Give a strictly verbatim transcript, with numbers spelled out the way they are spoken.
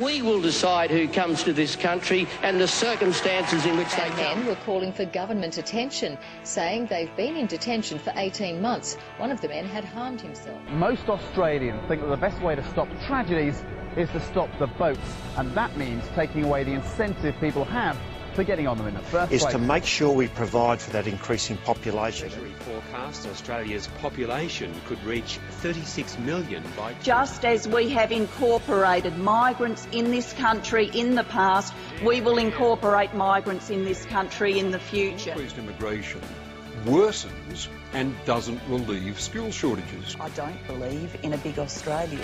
We will decide who comes to this country and the circumstances in which they come. And men were calling for government attention, saying they've been in detention for eighteen months. One of the men had harmed himself. Most Australians think that the best way to stop tragedies is to stop the boats, and that means taking away the incentive people have for getting on them in the first place. Is to make sure we provide for that increasing population. Forecast Australia's population could reach thirty-six million by... Just as we have incorporated migrants in this country in the past, we will incorporate migrants in this country in the future. Increased immigration worsens and doesn't relieve skill shortages. I don't believe in a big Australia.